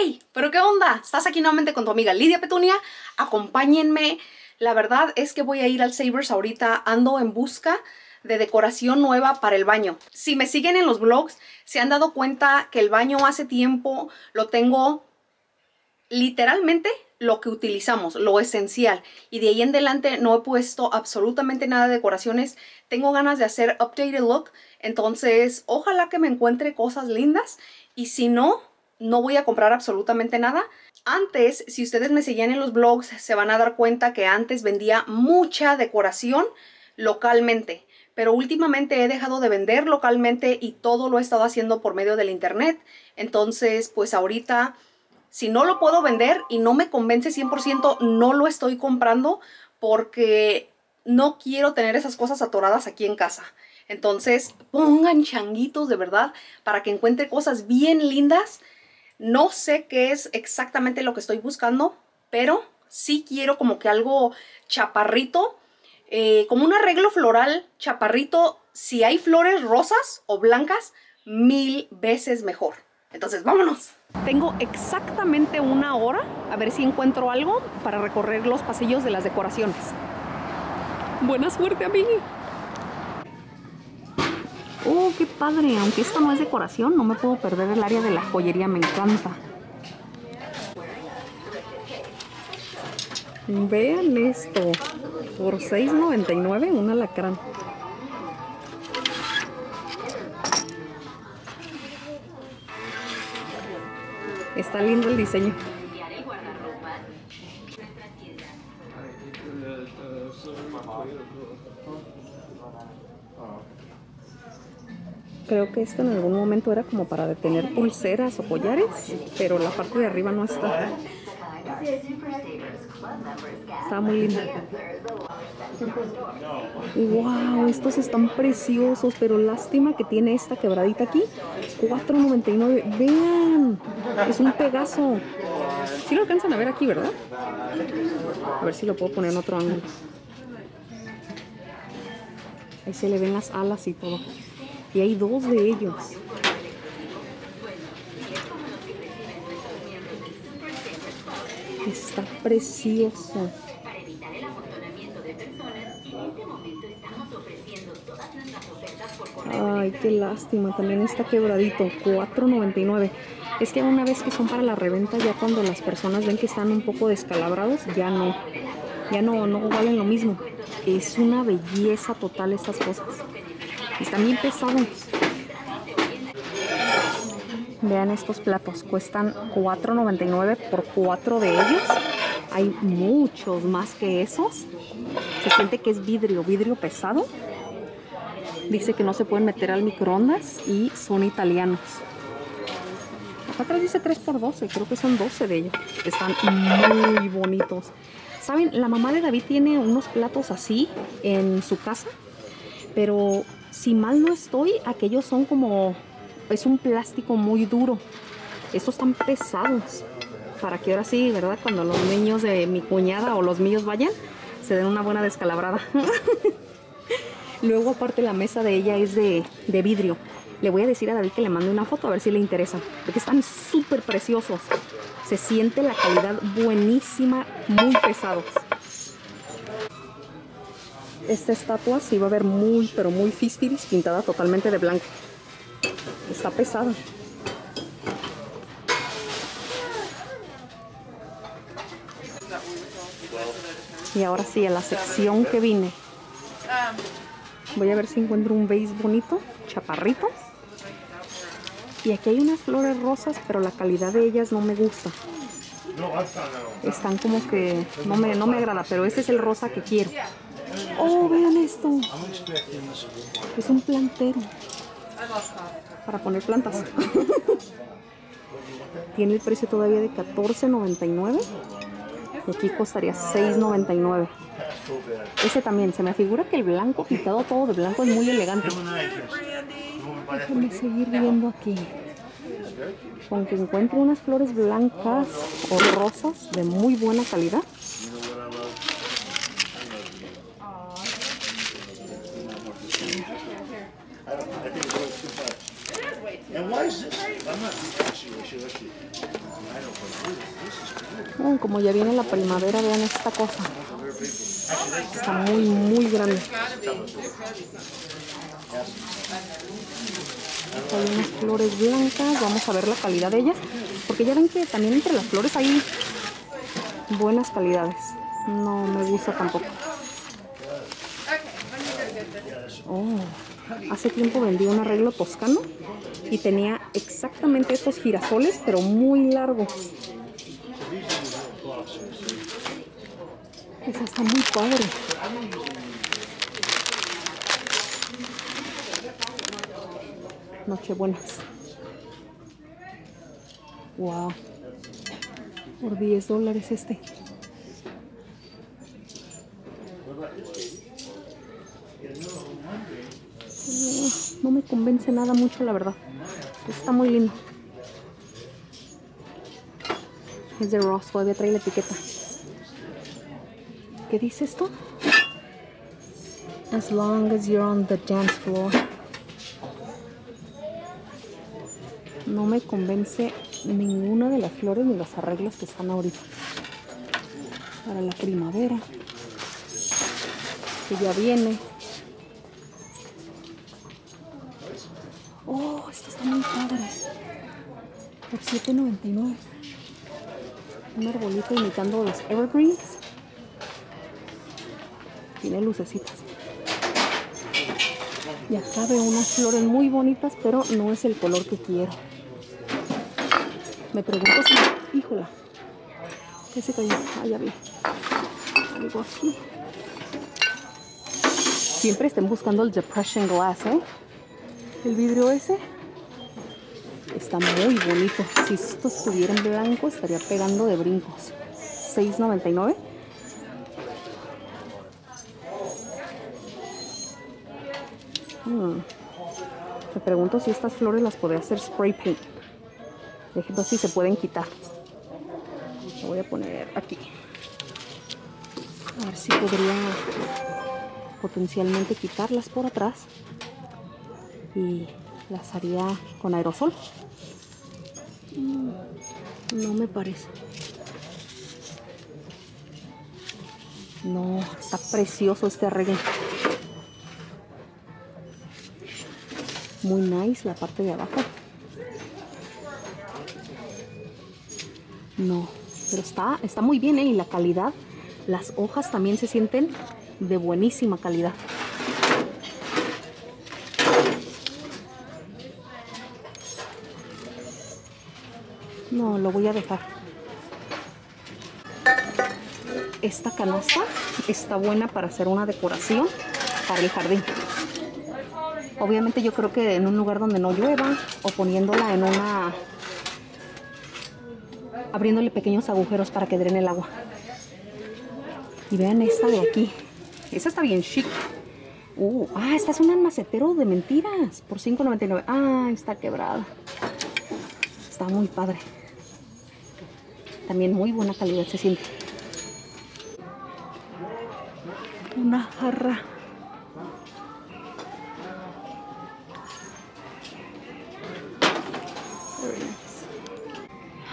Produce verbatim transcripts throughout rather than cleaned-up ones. ¡Hey! ¿Pero qué onda? Estás aquí nuevamente con tu amiga Lidia Petunia. Acompáñenme. La verdad es que voy a ir al Savers ahorita. Ando en busca de decoración nueva para el baño. Si me siguen en los vlogs, se han dado cuenta que el baño hace tiempo lo tengo literalmente lo que utilizamos, lo esencial. Y de ahí en adelante no he puesto absolutamente nada de decoraciones. Tengo ganas de hacer updated look. Entonces, ojalá que me encuentre cosas lindas. Y si no, no voy a comprar absolutamente nada. Antes, si ustedes me seguían en los vlogs, se van a dar cuenta que antes vendía mucha decoración localmente. Pero últimamente he dejado de vender localmente y todo lo he estado haciendo por medio del internet. Entonces, pues ahorita, si no lo puedo vender y no me convence cien por ciento, no lo estoy comprando porque no quiero tener esas cosas atoradas aquí en casa. Entonces, pongan changuitos de verdad para que encuentre cosas bien lindas. No sé qué es exactamente lo que estoy buscando, pero sí quiero como que algo chaparrito. Eh, como un arreglo floral chaparrito, si hay flores rosas o blancas, mil veces mejor. Entonces, vámonos. Tengo exactamente una hora a ver si encuentro algo para recorrer los pasillos de las decoraciones. Buena suerte, amiga. Oh, qué padre. Aunque esta no es decoración, no me puedo perder el área de la joyería. Me encanta. Vean esto. Por seis noventa y nueve un alacrán. Está lindo el diseño. Creo que esto en algún momento era como para detener pulseras o collares, pero la parte de arriba no está. Está muy lindo. Wow, estos están preciosos, pero lástima que tiene esta quebradita aquí. cuatro noventa y nueve. Vean, es un Pegaso. Sí lo alcanzan a ver aquí, ¿verdad? A ver si lo puedo poner en otro ángulo. Ahí se le ven las alas y todo. Y hay dos de ellos. Está precioso. Para evitar el amontonamiento de personas, en este momento estamos ofreciendo todas nuestras ofertas por correo. Ay, qué lástima. También está quebradito. cuatro noventa y nueve. Es que una vez que son para la reventa, ya cuando las personas ven que están un poco descalabrados, ya no. Ya no, no valen lo mismo. Es una belleza total estas cosas. Están bien pesados. Vean estos platos, cuestan cuatro noventa y nueve por cuatro de ellos. Hay muchos más que esos. Se siente que es vidrio, vidrio pesado. Dice que no se pueden meter al microondas y son italianos. Acá atrás dice tres por doce, creo que son doce de ellos. Están muy bonitos. ¿Saben? La mamá de David tiene unos platos así en su casa, pero si mal no estoy, aquellos son como... Es un plástico muy duro. Estos están pesados. Para que ahora sí, ¿verdad? Cuando los niños de mi cuñada o los míos vayan, se den una buena descalabrada. Luego, aparte, la mesa de ella es de, de vidrio. Le voy a decir a David que le mande una foto a ver si le interesa. Porque están súper preciosos. Se siente la calidad buenísima, muy pesados. Esta estatua sí va a ver muy, pero muy físfilis, pintada totalmente de blanco. Está pesada. Y ahora sí, a la sección que vine. Voy a ver si encuentro un vase bonito, chaparritos. Y aquí hay unas flores rosas, pero la calidad de ellas no me gusta. Están como que no me, no me agrada, pero este es el rosa que quiero. Oh, vean esto. Es un plantero. Para poner plantas. Tiene el precio todavía de catorce noventa y nueve. Y aquí costaría seis noventa y nueve. Ese también. Se me figura que el blanco, pintado todo de blanco, es muy elegante. Déjenme seguir viendo aquí. Con que encuentro unas flores blancas o rosas de muy buena calidad. Uh, como ya viene la primavera, vean esta cosa. Está muy, muy grande. Hay unas flores blancas. Vamos a ver la calidad de ellas. Porque ya ven que también entre las flores hay buenas calidades. No me gusta tampoco. Oh, hace tiempo vendí un arreglo toscano y tenía exactamente estos girasoles, pero muy largos. Esa está muy padre. Nochebuenas. Wow. Por diez dólares este. Uh, no me convence nada mucho, la verdad. Está muy lindo. Es de Ross, todavía trae la etiqueta. ¿Qué dice esto? As long as you're on the dance floor. No me convence ninguna de las flores ni los arreglos que están ahorita. Para la primavera. Que ya viene. Oh, esto está muy padre. Por siete noventa y nueve. Un arbolito imitando los evergreens. Tiene lucecitas. Y acá veo unas flores muy bonitas, pero no es el color que quiero. Me pregunto si... Híjola. ¿Qué se cayó? Ah, ya vi. Algo aquí. Siempre estén buscando el Depression Glass, ¿eh? El vidrio ese. Está muy bonito. Si esto estuviera en blanco, estaría pegando de brincos. seis noventa y nueve. Hmm. Me pregunto si estas flores las podría hacer spray paint. Déjenme si se pueden quitar. Lo voy a poner aquí. A ver si podría potencialmente quitarlas por atrás. Y las haría con aerosol. No me parece. No, está precioso este arreglo. Muy nice la parte de abajo. No, pero está, está muy bien, ¿eh? Y la calidad, las hojas también se sienten de buenísima calidad. No, lo voy a dejar. Esta canasta está buena para hacer una decoración para el jardín. Obviamente yo creo que en un lugar donde no llueva, o poniéndola en una... abriéndole pequeños agujeros para que drene el agua. Y vean esta de aquí. Esta está bien chic. Uh, ah, esta es un almacetero de mentiras por cinco noventa y nueve. Ah, está quebrada. Está muy padre. También muy buena calidad se siente. Una jarra.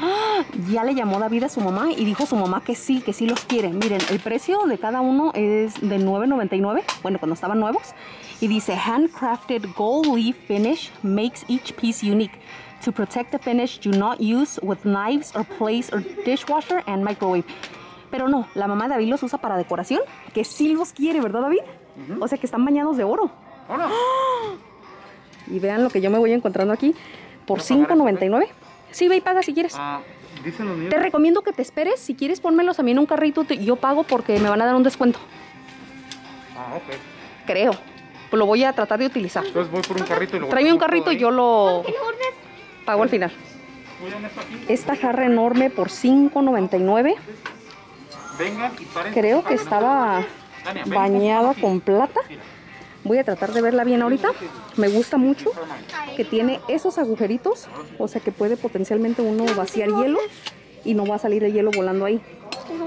¡Ah! Ya le llamó David a su mamá y dijo su mamá que sí, que sí los quiere. Miren, el precio de cada uno es de nueve noventa y nueve. Bueno, cuando estaban nuevos. Y dice, handcrafted gold leaf finish makes each piece unique. To protect the finish, do not use with knives or plates or dishwasher and microwave. Pero no, la mamá de David los usa para decoración, que sí los quiere, ¿verdad, David? Uh-huh. O sea que están bañados de oro. Oh, no. ¡Ah! Y vean lo que yo me voy encontrando aquí por cinco noventa y nueve. Sí, ve y paga si quieres. Ah, dicen los míos. Te recomiendo que te esperes. Si quieres, pónmelos a mí en un carrito y yo pago porque me van a dar un descuento. Ah, ok. Creo. Pues lo voy a tratar de utilizar. Entonces voy por un carrito y lo voy a... Tráeme un carrito y yo lo... pago al final. Esta jarra enorme por cinco noventa y nueve. Creo que estaba bañada con plata. Voy a tratar de verla bien ahorita. Me gusta mucho que tiene esos agujeritos. O sea que puede potencialmente uno vaciar hielo y no va a salir el hielo volando ahí.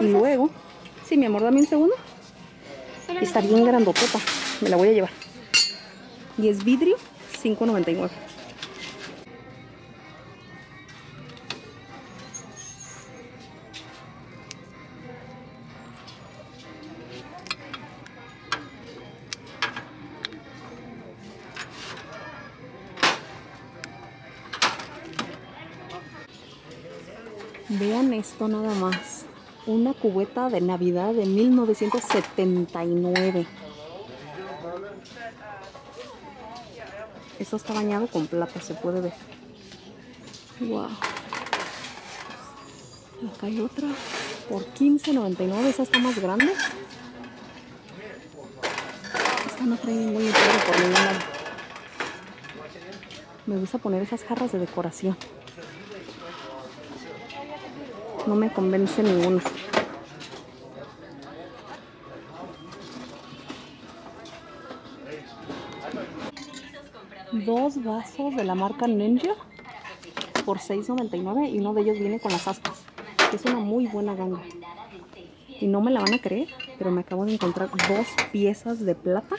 Y luego... Sí, mi amor, dame un segundo. Está bien grandotota. Me la voy a llevar. Y es vidrio, cinco noventa y nueve. Vean esto nada más. Una cubeta de Navidad de mil novecientos setenta y nueve. Esto está bañado con plata, se puede ver. Wow. Acá hay otra por quince noventa y nueve. Esa está más grande. Esta no trae ningún dinero por ningún lado. Me gusta poner esas jarras de decoración. No me convence ninguno. Dos vasos de la marca Ninja por seis noventa y nueve y uno de ellos viene con las aspas. Es una muy buena ganga. Y no me la van a creer, pero me acabo de encontrar dos piezas de plata.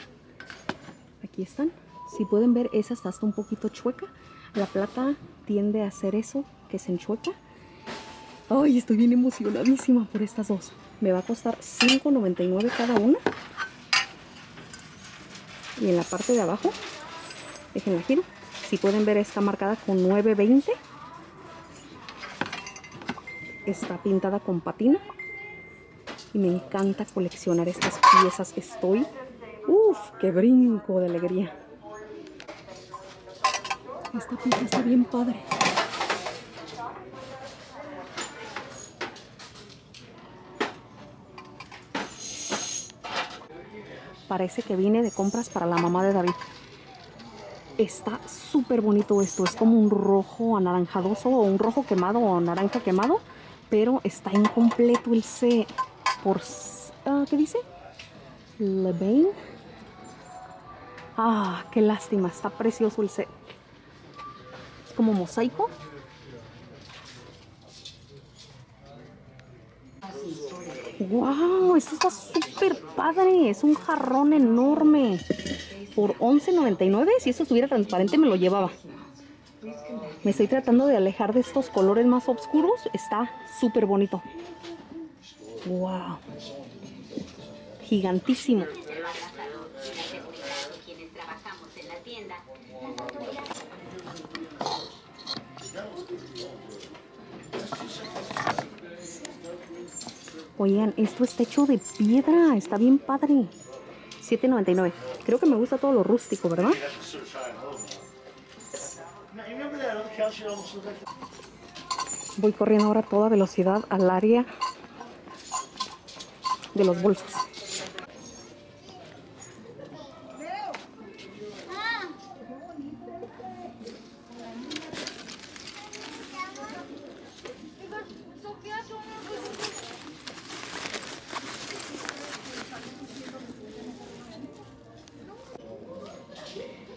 Aquí están. Si pueden ver, esa está hasta un poquito chueca. La plata tiende a hacer eso, que se enchueca. Ay, estoy bien emocionadísima por estas dos. Me va a costar cinco noventa y nueve cada una. Y en la parte de abajo, déjenla giro. Si pueden ver, está marcada con nueve veinte. Está pintada con patina. Y me encanta coleccionar estas piezas. Estoy... ¡Uf! ¡Qué brinco de alegría! Esta pieza está bien padre. Parece que vine de compras para la mamá de David. Está súper bonito esto. Es como un rojo anaranjadoso o un rojo quemado o naranja quemado. Pero está incompleto el C por... Uh, ¿Qué dice? Le Bain. Ah, qué lástima. Está precioso el C. Es como mosaico. ¡Wow! Esto está súper padre. Es un jarrón enorme. Por once noventa y nueve. Si esto estuviera transparente me lo llevaba. Me estoy tratando de alejar de estos colores más oscuros. Está súper bonito. ¡Wow! Gigantísimo. Oigan, esto está hecho de piedra. Está bien padre. siete noventa y nueve. Creo que me gusta todo lo rústico, ¿verdad? Voy corriendo ahora a toda velocidad al área de los bolsos.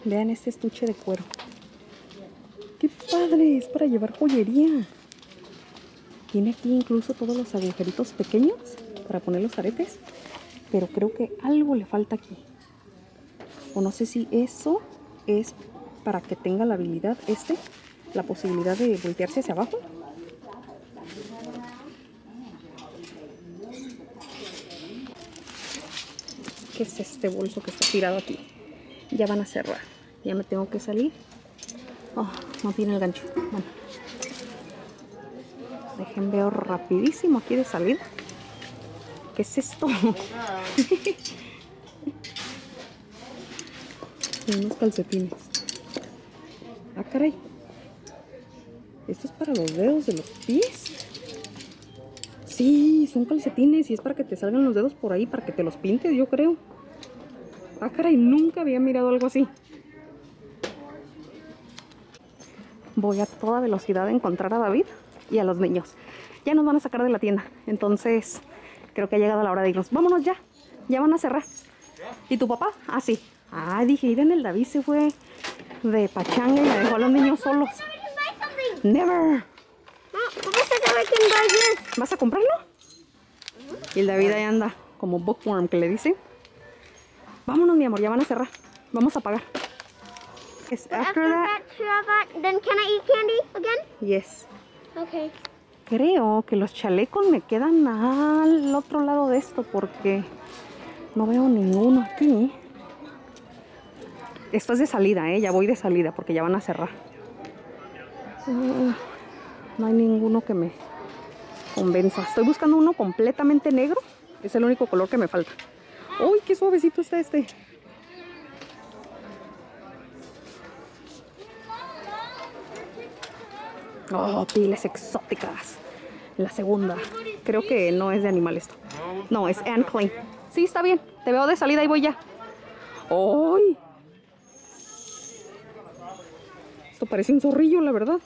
Vean este estuche de cuero. ¡Qué padre! Es para llevar joyería. Tiene aquí incluso todos los agujeritos pequeños para poner los aretes. Pero creo que algo le falta aquí. O no sé si eso es para que tenga la habilidad este. La posibilidad de voltearse hacia abajo. ¿Qué es este bolso que está tirado aquí? Ya van a cerrar. Ya me tengo que salir. Oh, no tiene el gancho. Bueno. Dejen veo rapidísimo aquí de salir. ¿Qué es esto? Unos calcetines. Ah, caray. Esto es para los dedos de los pies. Sí, son calcetines y es para que te salgan los dedos por ahí, para que te los pintes, yo creo. Ah, caray, nunca había mirado algo así. Voy a toda velocidad a encontrar a David y a los niños. Ya nos van a sacar de la tienda. Entonces, creo que ha llegado la hora de irnos. Vámonos ya. Ya van a cerrar. ¿Y tu papá? Ah, sí. Ah, dije, ir en el David se fue de pachanga y me dejó a los niños solos. Never. ¿Vas a comprarlo? Y el David ahí anda como bookworm que le dicen. Vámonos, mi amor, ya van a cerrar. Vamos a pagar. Yes, after that, then can I eat candy again? Yes. Okay. Creo que los chalecos me quedan al otro lado de esto porque no veo ninguno aquí. Esto es de salida, ¿eh? Ya voy de salida porque ya van a cerrar. Uh, no hay ninguno que me convenza. Estoy buscando uno completamente negro. Es el único color que me falta. ¡Uy, qué suavecito está este! Oh, pieles exóticas. La segunda. Creo que no es de animal esto. No, es Anne Klein. Sí, está bien. Te veo de salida y voy ya. ¡Uy! Esto parece un zorrillo, la verdad.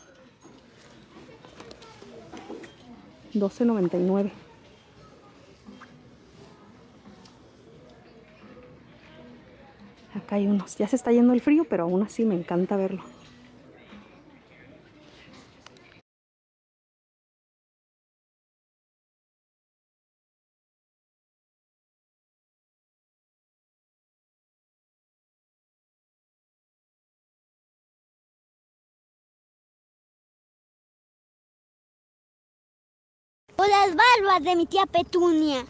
doce noventa y nueve. Acá hay unos. Ya se está yendo el frío, pero aún así me encanta verlo. Las barbas de mi tía Petunia.